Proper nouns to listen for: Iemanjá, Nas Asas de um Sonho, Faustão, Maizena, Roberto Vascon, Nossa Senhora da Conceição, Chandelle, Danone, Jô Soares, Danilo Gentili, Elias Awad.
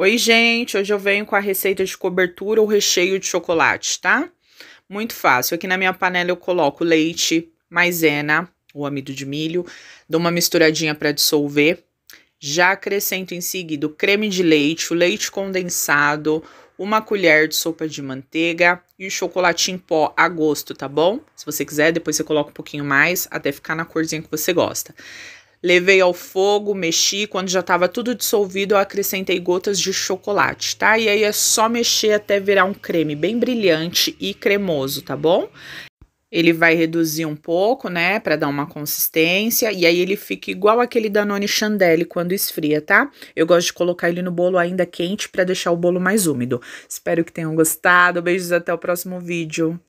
Oi, gente, hoje eu venho com a receita de cobertura ou recheio de chocolate, tá? Muito fácil. Aqui na minha panela eu coloco leite, maisena ou amido de milho, dou uma misturadinha para dissolver, já acrescento em seguida o creme de leite, o leite condensado, uma colher de sopa de manteiga e o chocolate em pó a gosto, tá bom? Se você quiser, depois você coloca um pouquinho mais, até ficar na corzinha que você gosta. Levei ao fogo, mexi, quando já tava tudo dissolvido, eu acrescentei gotas de chocolate, tá? E aí é só mexer até virar um creme bem brilhante e cremoso, tá bom? Ele vai reduzir um pouco, né, pra dar uma consistência, e aí ele fica igual aquele Danone Chandelle quando esfria, tá? Eu gosto de colocar ele no bolo ainda quente pra deixar o bolo mais úmido. Espero que tenham gostado, beijos, até o próximo vídeo.